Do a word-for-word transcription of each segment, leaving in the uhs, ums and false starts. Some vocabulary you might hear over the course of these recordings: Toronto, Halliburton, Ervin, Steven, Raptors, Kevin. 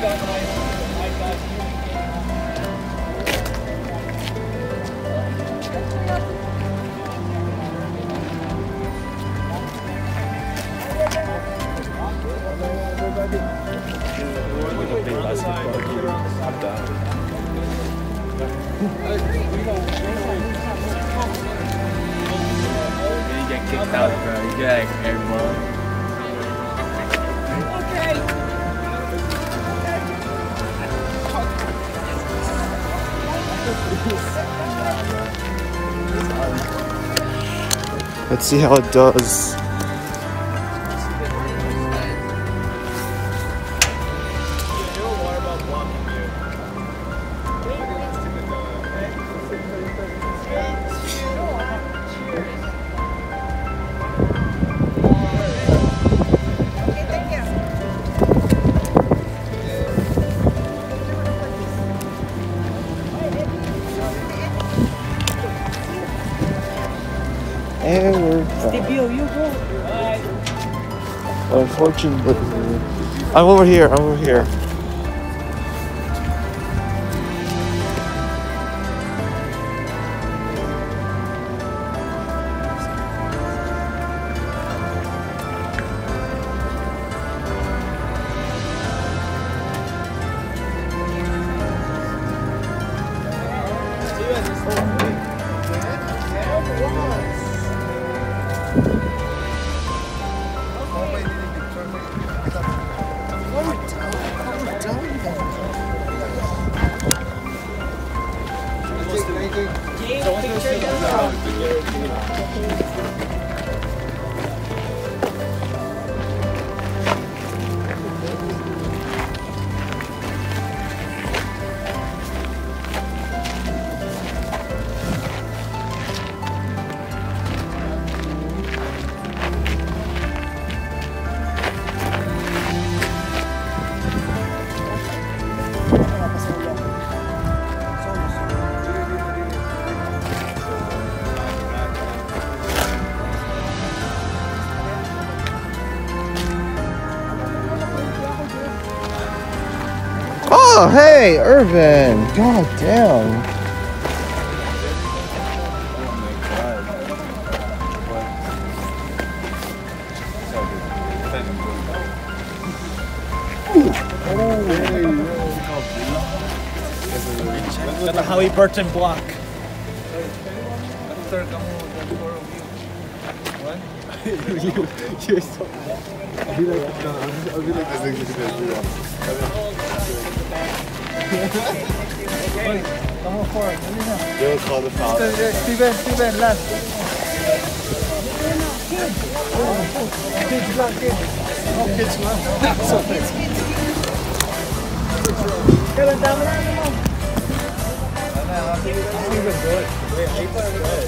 got my, I got you. Big basketball. You get kicked out, bro. You get like everyone. Let's see how it does. Unfortunately, I'm over here, I'm over here. Oh, hey, Ervin! God damn! Oh, hey, the Halliburton block. What? You're so I'll be like, no, I'll be like, this is gonna do that. Okay, come on forward. They'll call the foul. Steven, Steven, last. Kids, last, kids. Oh, kids, last. So kids, kids. Kevin, down there, come on. Steven, good. Wait, eight players good.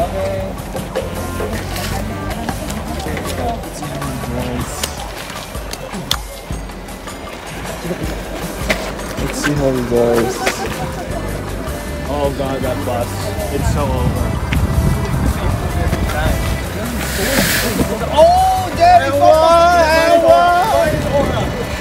Okay. Let's see how he does. Oh god, that bus. It's so over. Oh, damn! It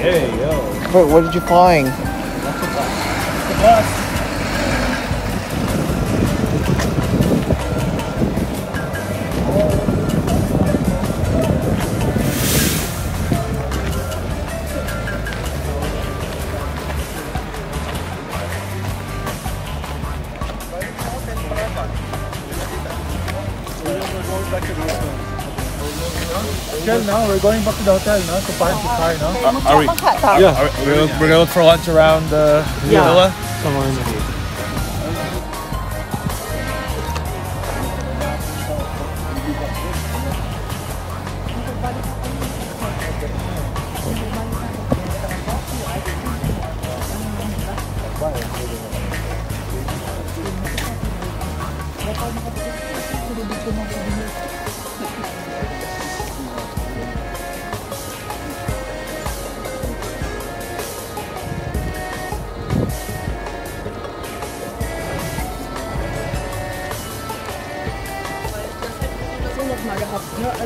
Hey, yo. Wait, what did you find? That's a bus. It's a bus. No, we're going back to the hotel, no? To find the car, no? Uh, are we? Yeah, are we, we're, we're gonna look for lunch around the uh, yeah. villa. Come on.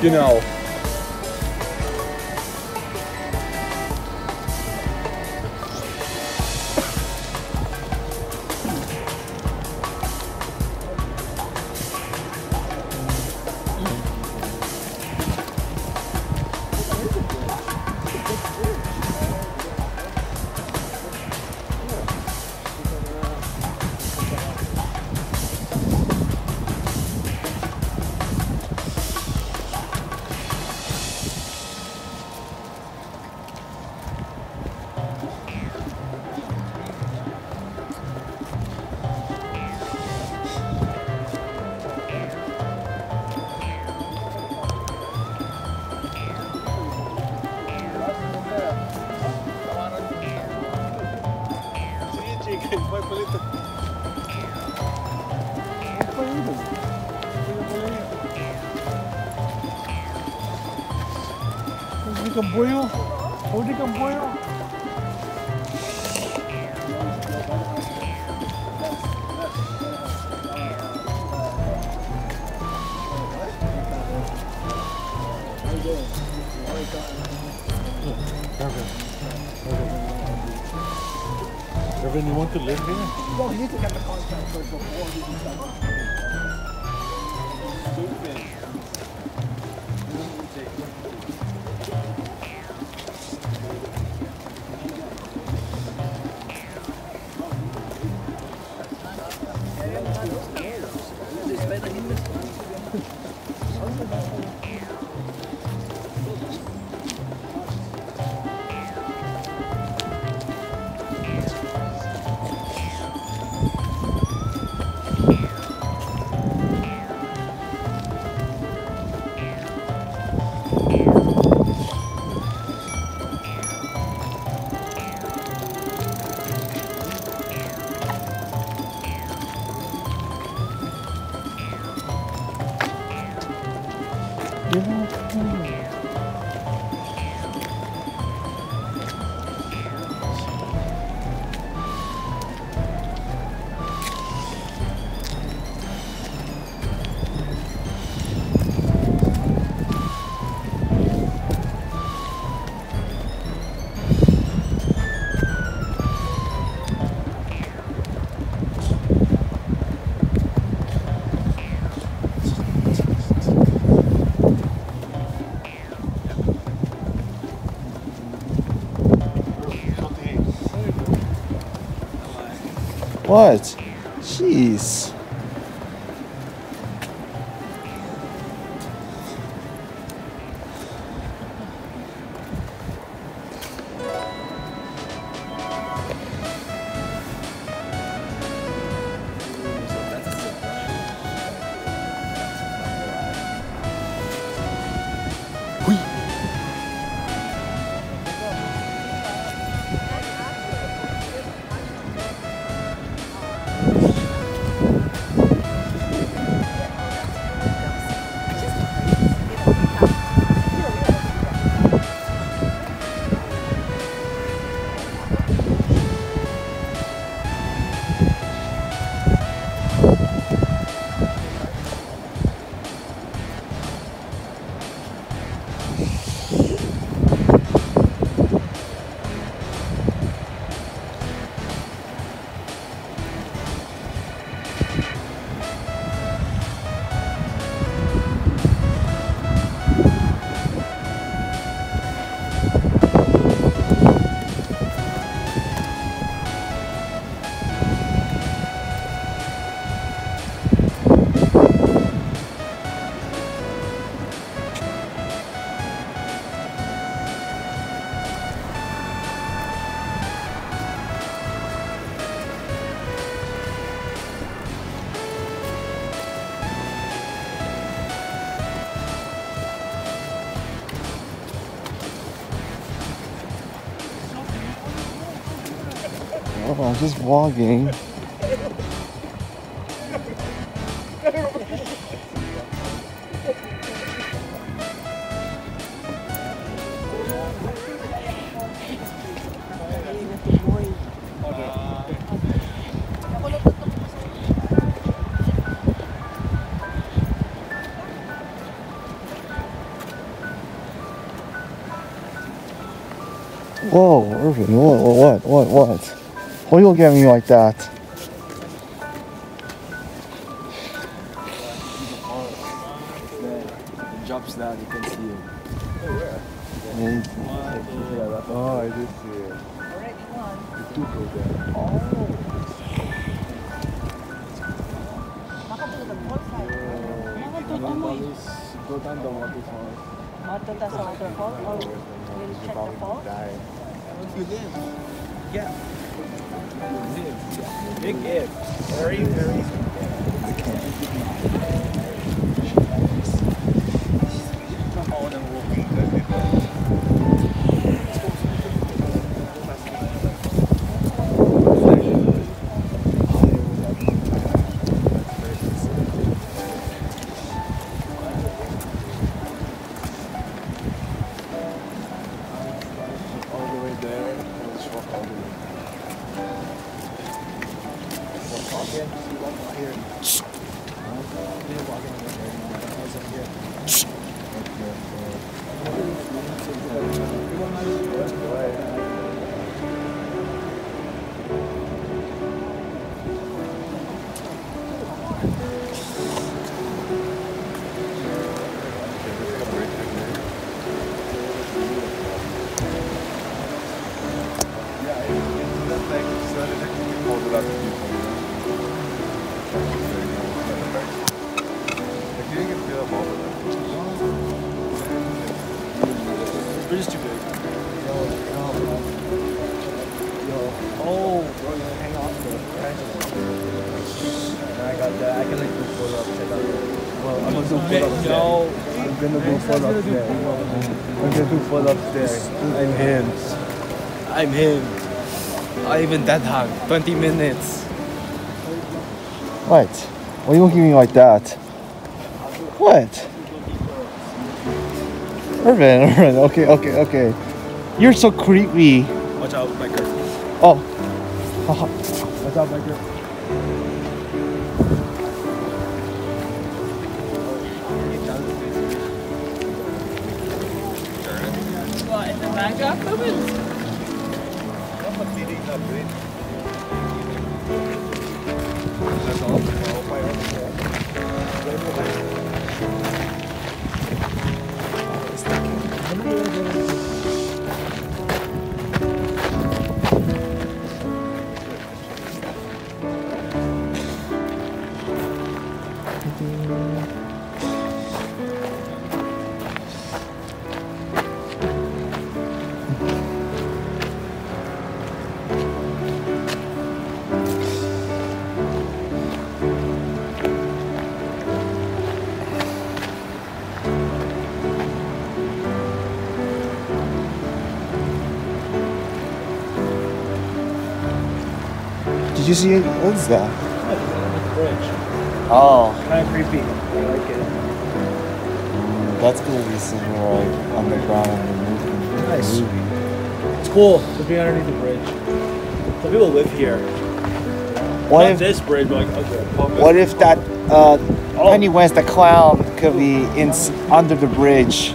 Genau. Onde que boiou? Onde que boiou? Ervin, you want to live here? Well, you need to get the contract first before you do that. Stupid. What? Jeez. I'm just vlogging. Whoa, Ervin, what, what, what, what? Why are you looking at me like that? It drops down, you can see it. Oh, where? Oh, I did see it. Already gone. The two go there. Oh. Go down the waterfall. Water does the waterfall, or will check the fall? You did. Yeah. You did. Big if. Very, very. I'm gonna do full upstairs. I'm him. I'm him. I even that hung. twenty minutes. What? Why are you looking at me like that? What? Ervin, Ervin, okay, okay, okay. You're so creepy. Watch out, my girl. Oh. Watch out, my girl. Did you see it? What is that? Bridge. Oh. Kind of creepy. I like it. Mm, that's gonna be somewhere like on the ground and moving. Nice. Movie. It's cool to be underneath the bridge. Some people live here. What Not if this bridge? But like okay. What if that uh, oh. Penny West the clown could be in under the bridge?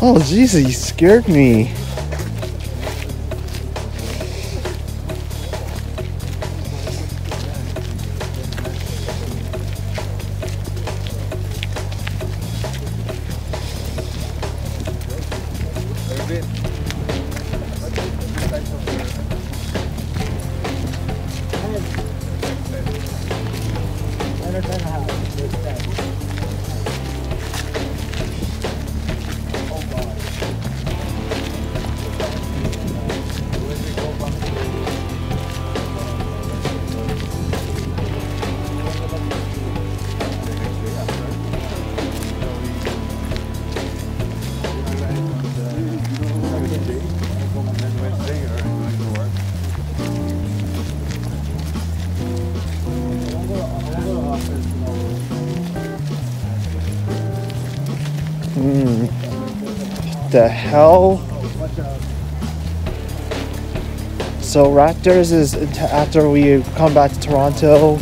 Oh, jeez, he scared me. The hell? So Raptors is after we come back to Toronto.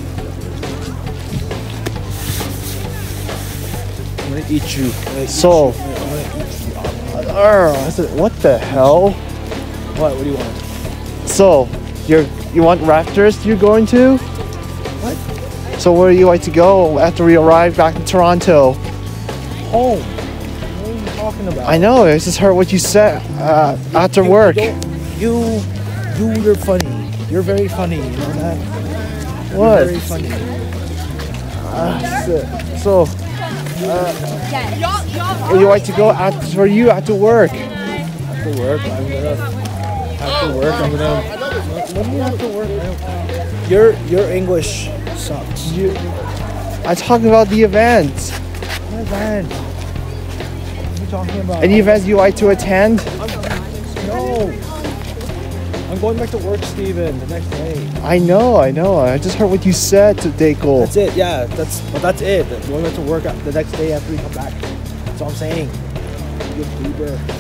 I'm gonna eat you. Gonna eat so, you. Uh, what the hell? What? What do you want? So, you you want Raptors? You're going to? What? So where do you like to go after we arrive back in Toronto? Home. About. I know, I just heard what you said uh, you, after you, work. You, you, you're funny. You're very funny, you know that? You're what? Very funny. Uh, so, uh, would you like to go after, for you after work? After work, I'm gonna. After work, I'm gonna. What do you have to work now? Your, your English sucks. You, I'm talking about the event. What event? Talking about any events you like to attend? I'm, no, I'm going back to work, Steven, the next day. I know, I know. I just heard what you said today, Cole. That's it. Yeah, that's well, that's it. I'm going back to work the next day after we come back. That's all I'm saying. You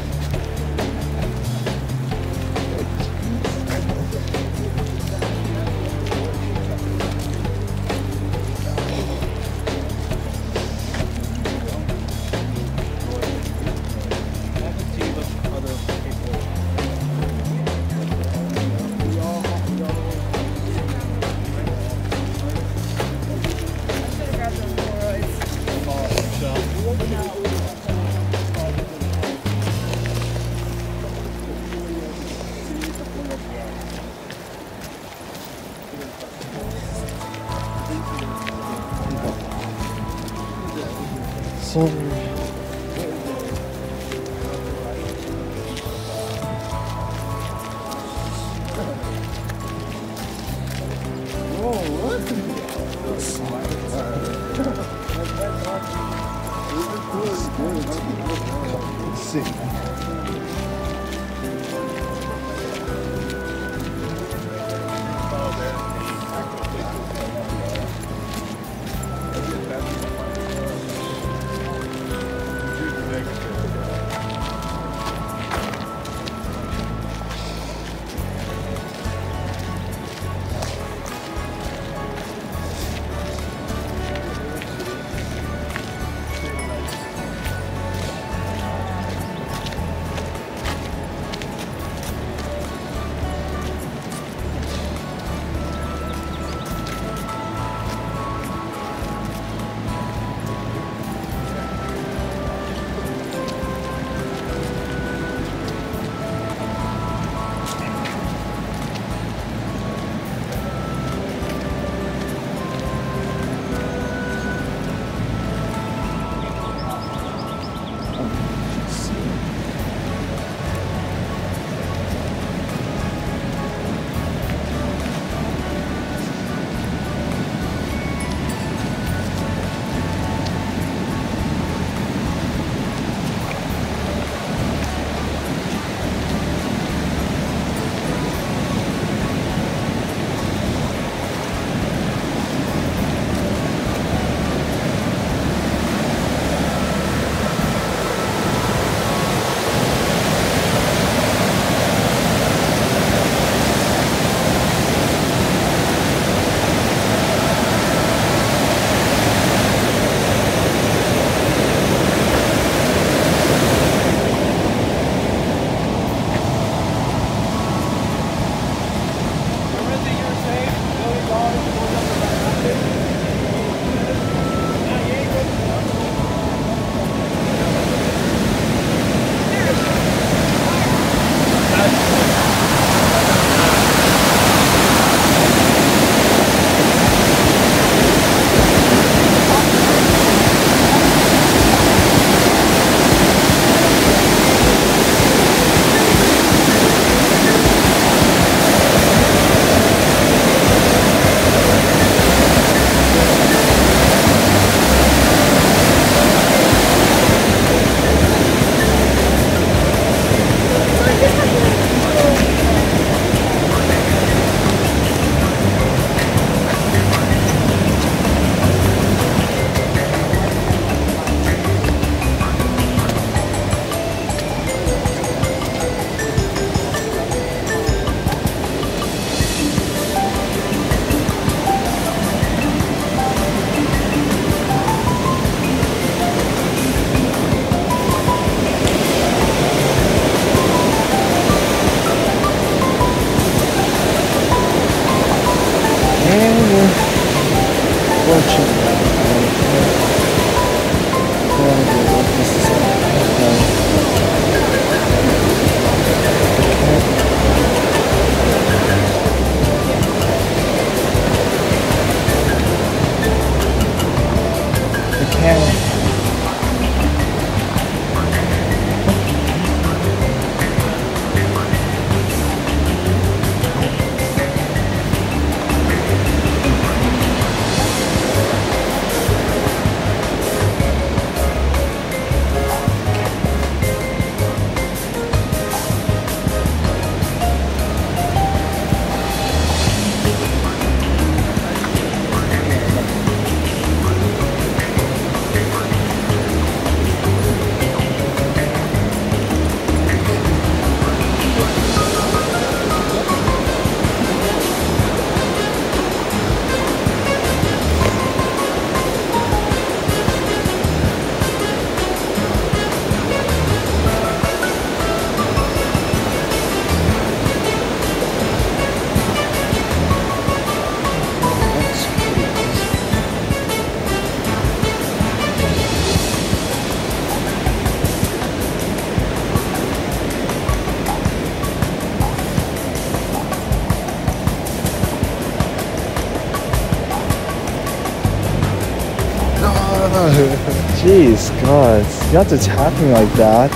Jeez, God, not attacking like that.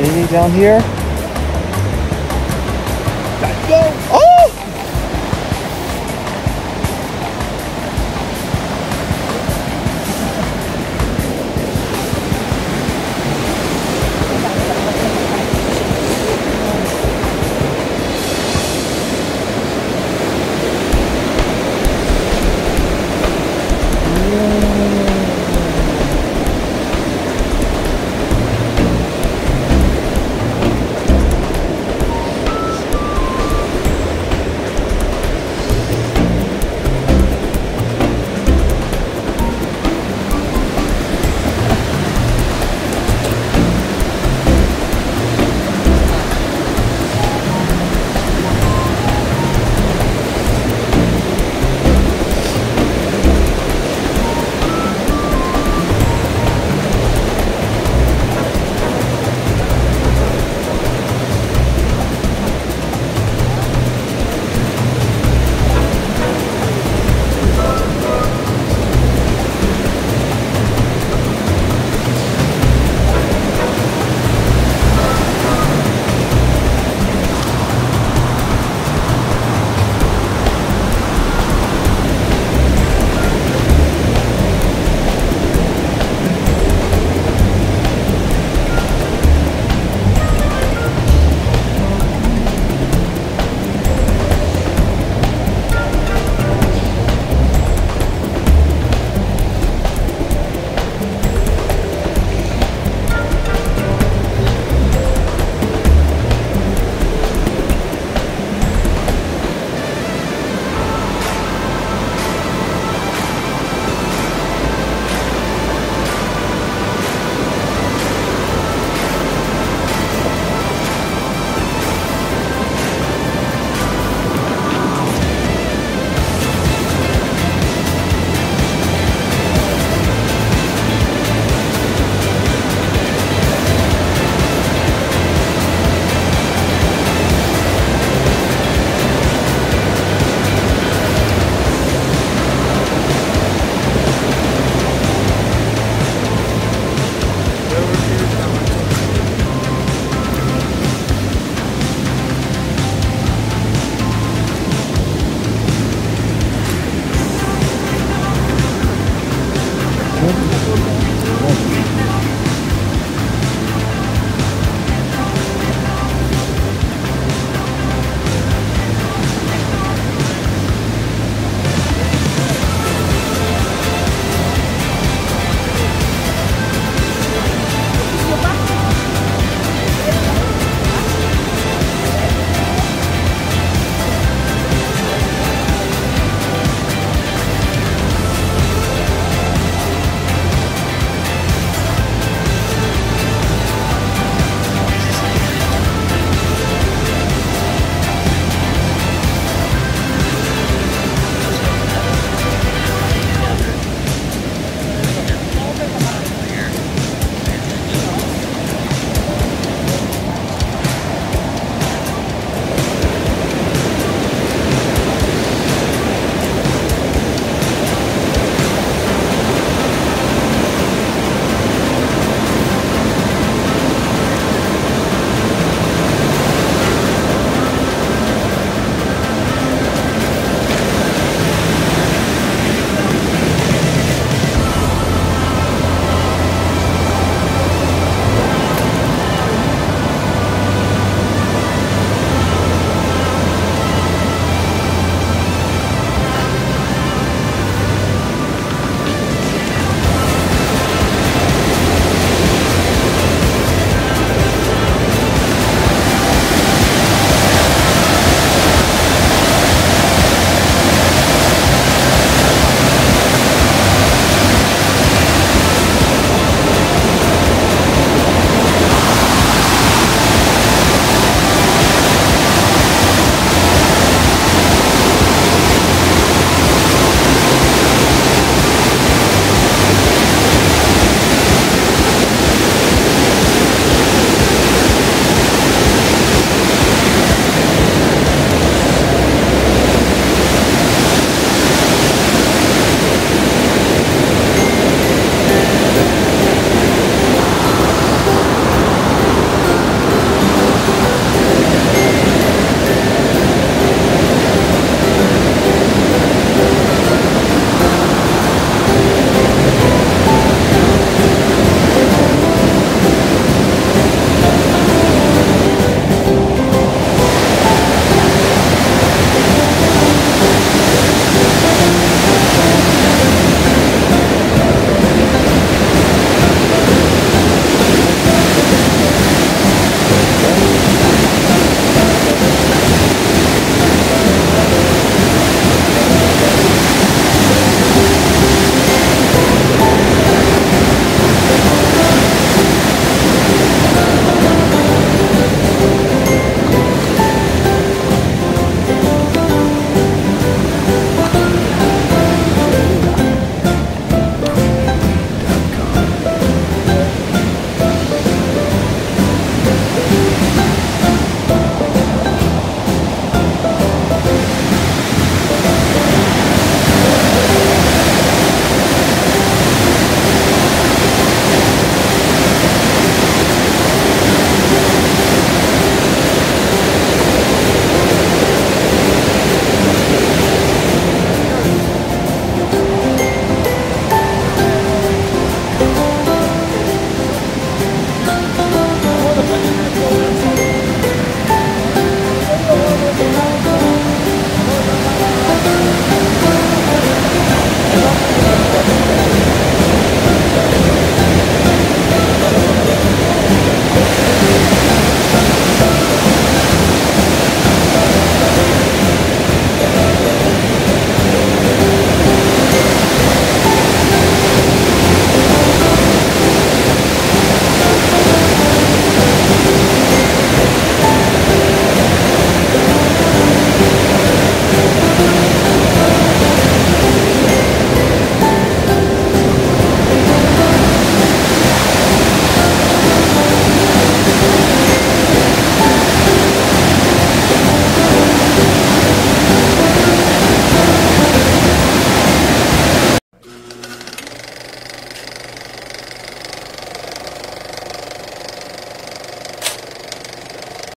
Anything down here?